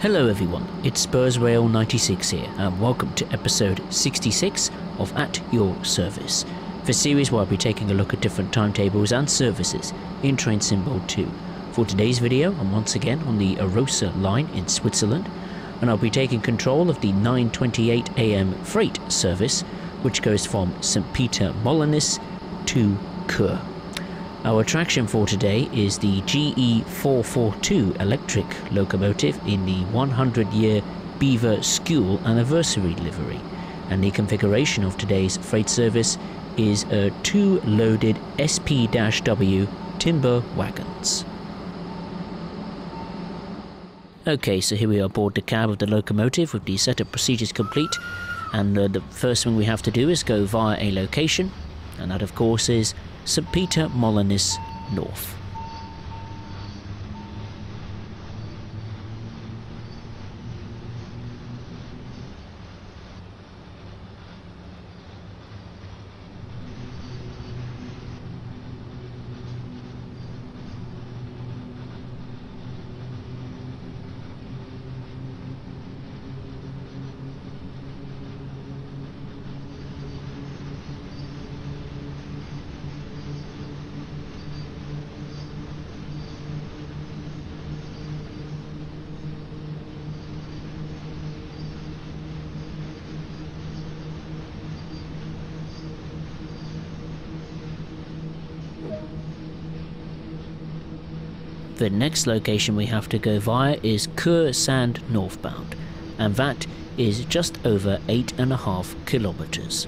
Hello everyone, it's SpursRail96 here, and welcome to episode 66 of At Your Service, the series where I'll be taking a look at different timetables and services in Train Symbol 2. For today's video, I'm once again on the Arosa Line in Switzerland, and I'll be taking control of the 9:28 AM freight service, which goes from St. Peter-Molinis to Coeur. Our attraction for today is the GE442 electric locomotive in the 100-year Beaver Skule anniversary livery, and the configuration of today's freight service is two loaded SP-W timber wagons. Okay, so here we are aboard the cab of the locomotive with the setup procedures complete, and the first thing we have to do is go via a location, and that of course is St. Peter-Molinis North. The next location we have to go via is Coeur Sand northbound, and that is just over 8.5 kilometers.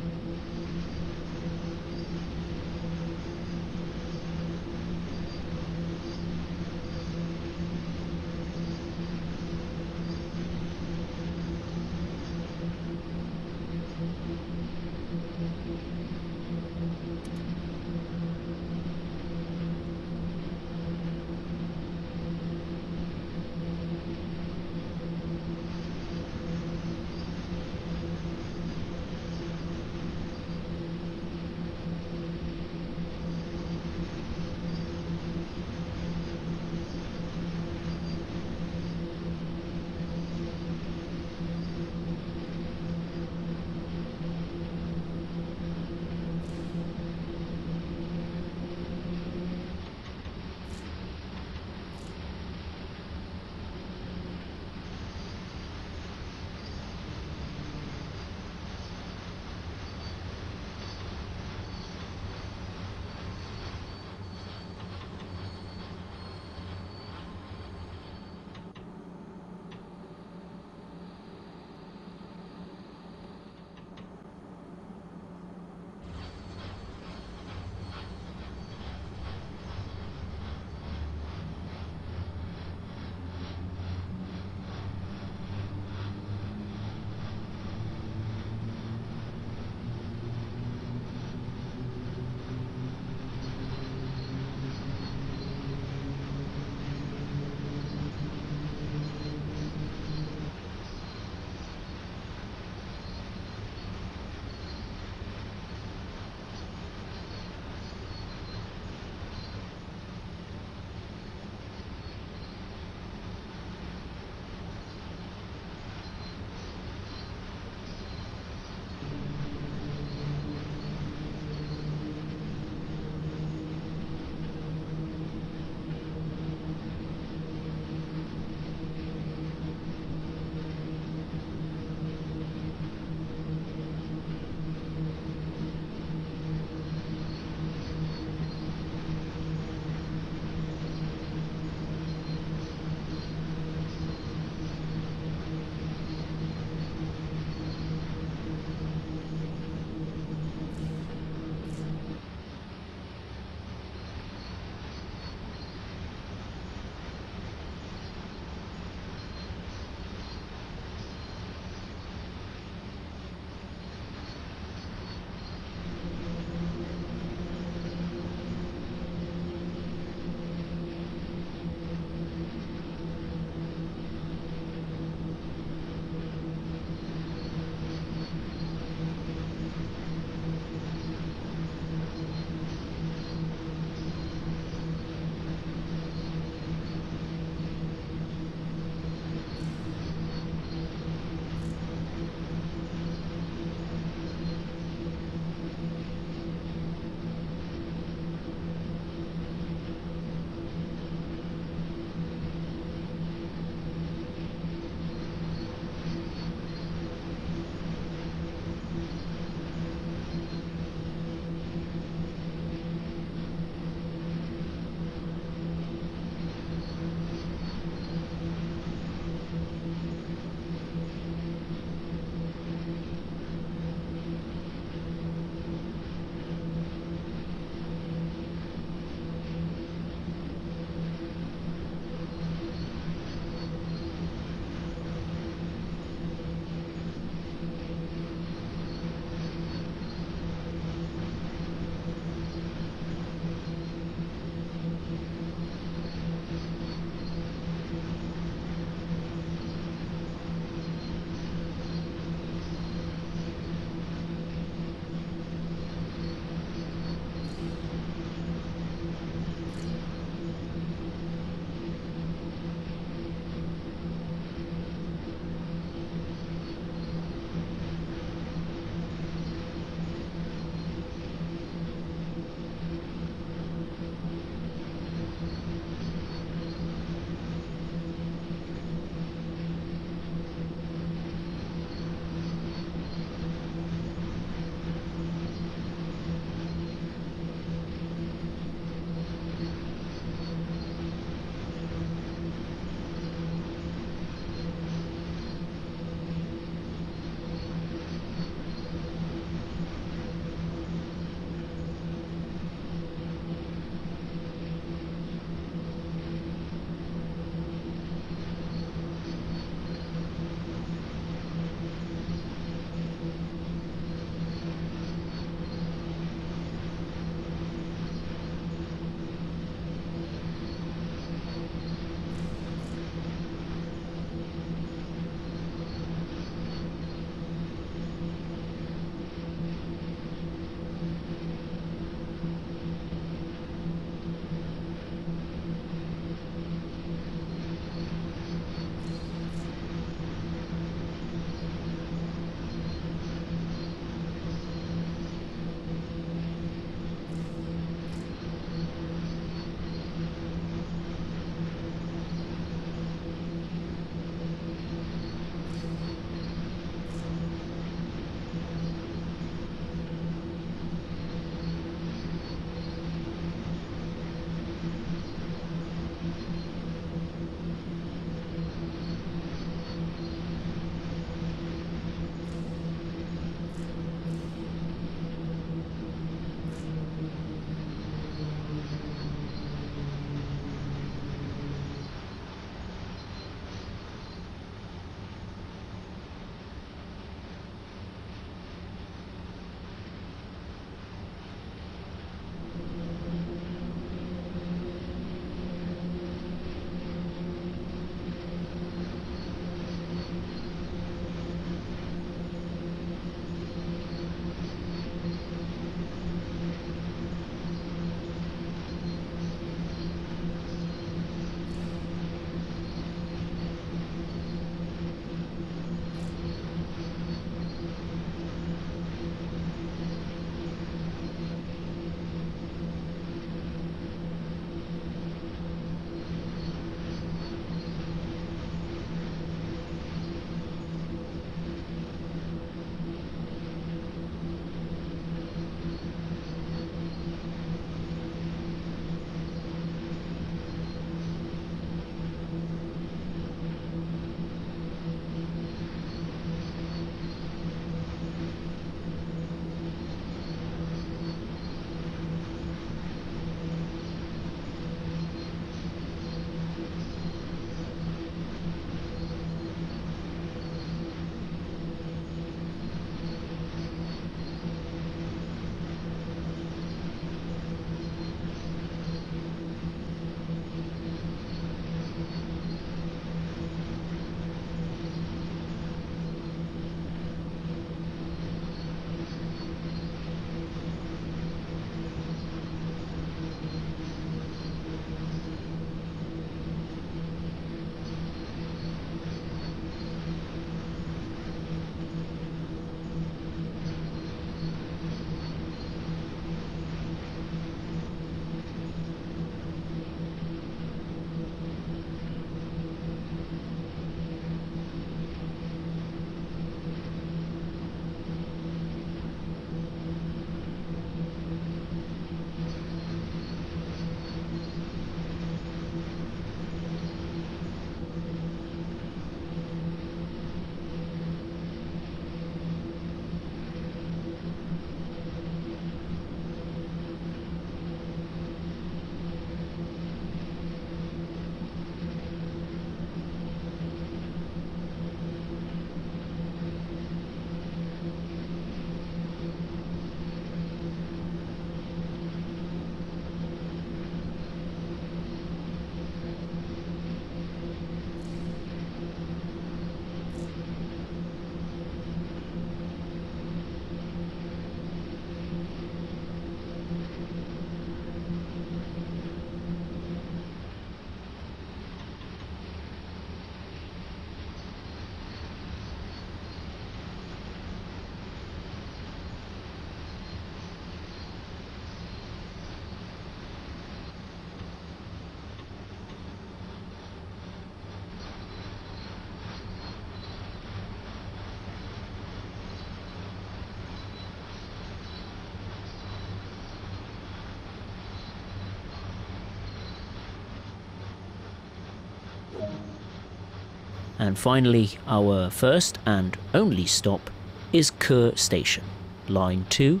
And finally, our first and only stop is Coeur Station, Line 2,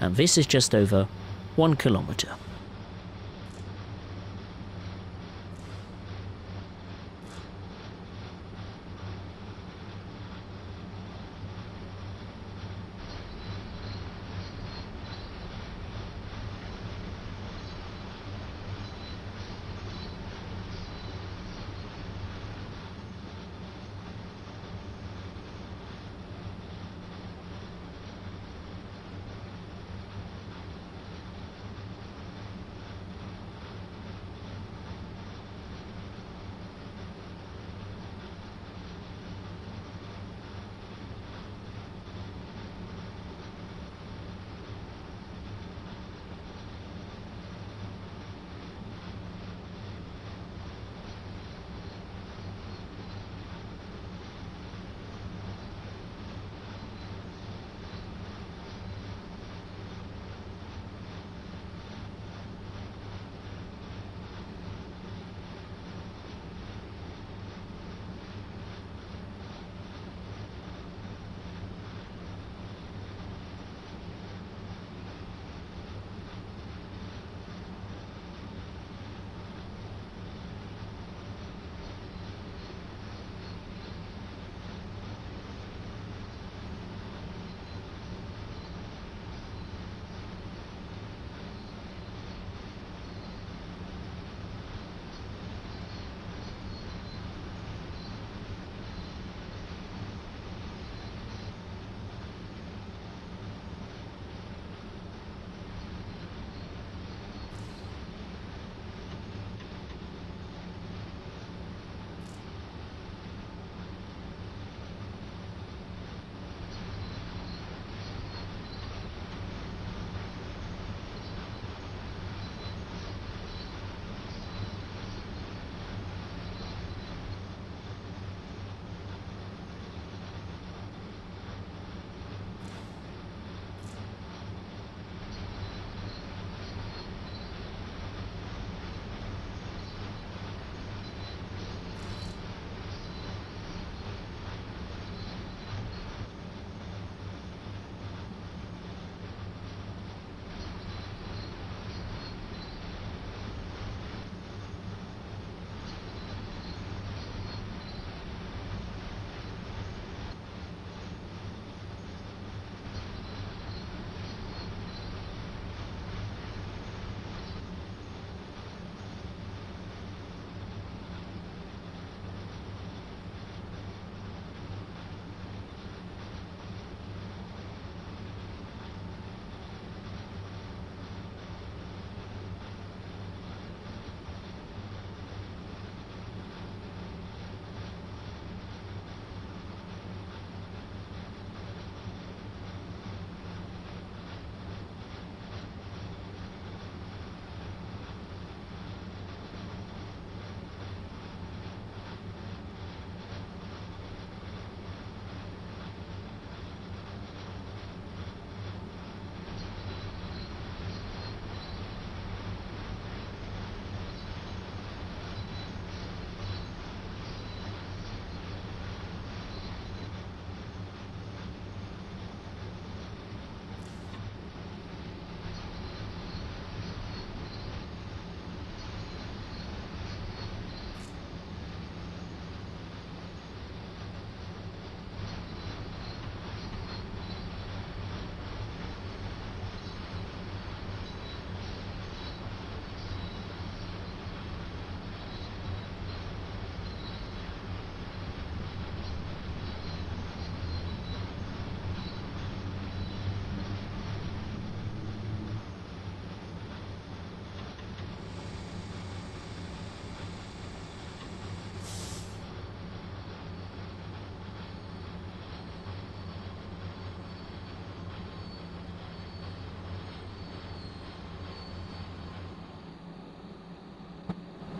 and this is just over 1 kilometre.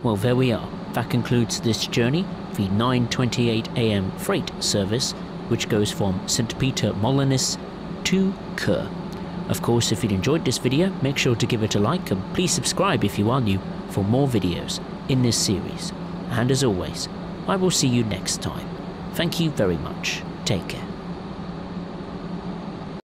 Well, there we are. That concludes this journey, the 9:28 AM freight service, which goes from St. Peter-Molinis to Coeur. Of course, if you enjoyed this video, make sure to give it a like and please subscribe if you are new for more videos in this series. And as always, I will see you next time. Thank you very much. Take care.